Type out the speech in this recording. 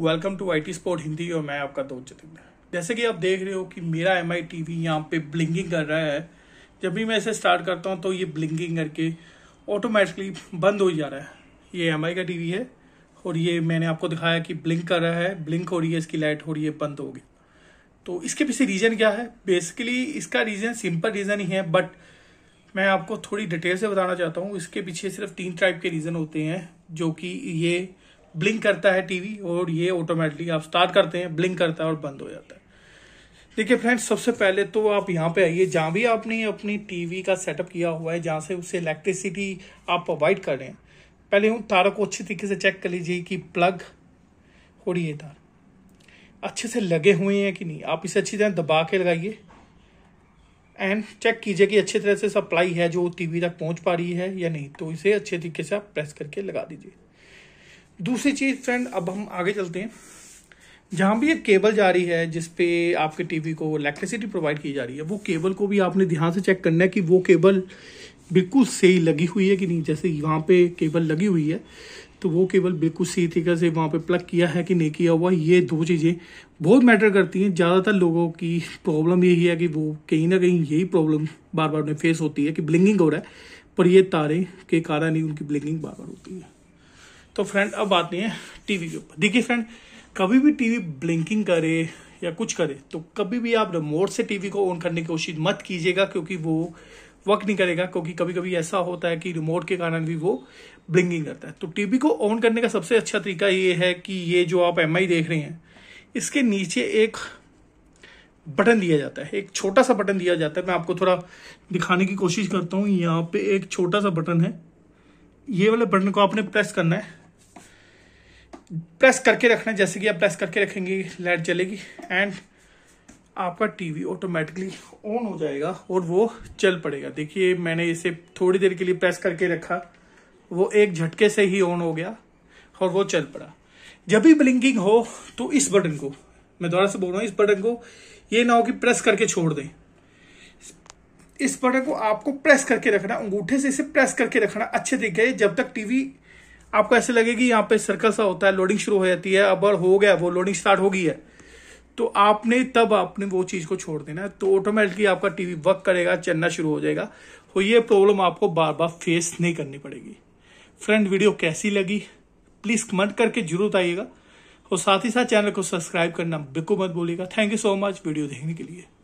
Welcome to IT sport Hindi और मैं आपका दोस्त जतिंदर। जैसे कि आप देख रहे हो कि मेरा MI TV यहाँ पे ब्लिंकिंग कर रहा है। जब भी मैं इसे स्टार्ट करता हूँ तो ये ब्लिंकिंग करके ऑटोमेटिकली बंद हो जा रहा है। ये MI का TV है और ये मैंने आपको दिखाया कि ब्लिंक कर रहा है, ब्लिंक हो रही है, इसकी लाइट हो रही है, बंद हो गई। तो इसके पीछे रीज़न क्या है? बेसिकली इसका रीज़न सिंपल रीज़न ही है, बट मैं आपको थोड़ी डिटेल से बताना चाहता हूँ। इसके पीछे सिर्फ 3 टाइप के रीज़न होते हैं, जो कि ये ब्लिंक करता है टीवी और ये ऑटोमेटिकली आप स्टार्ट करते हैं, ब्लिंक करता है और बंद हो जाता है। देखिए फ्रेंड्स, सबसे पहले तो आप यहाँ पे आइए, जहाँ भी आपने अपनी टीवी का सेटअप किया हुआ है, जहाँ से उसे इलेक्ट्रिसिटी आप प्रोवाइड कर रहे हैं, पहले उन तारों को अच्छी तरीके से चेक कर लीजिए कि प्लग हो रही है, तार अच्छे से लगे हुए हैं कि नहीं। आप इसे अच्छी तरह दबा के लगाइए एंड चेक कीजिए कि अच्छी तरह से सप्लाई है जो टीवी तक पहुँच पा रही है या नहीं, तो इसे अच्छे तरीके से आप प्रेस करके लगा दीजिए। दूसरी चीज़ फ्रेंड, अब हम आगे चलते हैं। जहाँ भी ये केबल जा रही है जिस पे आपके टीवी को इलेक्ट्रिसिटी प्रोवाइड की जा रही है, वो केबल को भी आपने ध्यान से चेक करना है कि वो केबल बिल्कुल सही लगी हुई है कि नहीं। जैसे यहाँ पे केबल लगी हुई है तो वो केबल बिल्कुल सही तरीके से वहाँ पे प्लग किया है कि नहीं किया हुआ। ये 2 चीज़ें बहुत मैटर करती हैं। ज़्यादातर लोगों की प्रॉब्लम यही है कि वो कहीं ना कहीं यही प्रॉब्लम बार बार उन्हें फेस होती है कि ब्लिंकिंग हो रहा है, पर ये तारे के कारण ही उनकी ब्लिंकिंग बार बार होती है। तो फ्रेंड अब आते हैं टीवी के ऊपर। देखिए फ्रेंड, कभी भी टीवी ब्लिंकिंग करे या कुछ करे तो कभी भी आप रिमोट से टीवी को ऑन करने की कोशिश मत कीजिएगा, क्योंकि वो वर्क नहीं करेगा। क्योंकि कभी कभी ऐसा होता है कि रिमोट के कारण भी वो ब्लिंकिंग करता है। तो टीवी को ऑन करने का सबसे अच्छा तरीका ये है कि ये जो आप MI देख रहे हैं, इसके नीचे एक बटन दिया जाता है, एक छोटा सा बटन दिया जाता है। मैं आपको थोड़ा दिखाने की कोशिश करता हूँ। यहाँ पे एक छोटा सा बटन है, ये वाले बटन को आपने प्रेस करना है, प्रेस करके रखना है। जैसे कि आप प्रेस करके रखेंगे लाइट चलेगी एंड आपका टीवी ऑटोमेटिकली ऑन हो जाएगा और वो चल पड़ेगा। देखिए मैंने इसे थोड़ी देर के लिए प्रेस करके रखा, वो एक झटके से ही ऑन हो गया और वो चल पड़ा। जब भी ब्लिंकिंग हो तो इस बटन को, मैं दोबारा से बोल रहा हूँ, इस बटन को ये ना हो कि प्रेस करके छोड़ दें। इस बटन को आपको प्रेस करके रखना, अंगूठे से इसे प्रेस करके रखना अच्छे तरीके से, जब तक टीवी आपको ऐसे लगे कि यहाँ पे सर्कल सा होता है, लोडिंग शुरू हो जाती है। अब हो गया, वो लोडिंग स्टार्ट हो गई है तो आपने वो चीज़ को छोड़ देना है, तो ऑटोमेटिकली आपका टीवी वर्क करेगा, चलना शुरू हो जाएगा। तो ये प्रॉब्लम आपको बार बार फेस नहीं करनी पड़ेगी। फ्रेंड वीडियो कैसी लगी प्लीज़ कमेंट करके जरूर बताइएगा और साथ ही साथ चैनल को सब्सक्राइब करना बिल्कुल मत भूलिएगा। Thank you so much video देखने के लिए।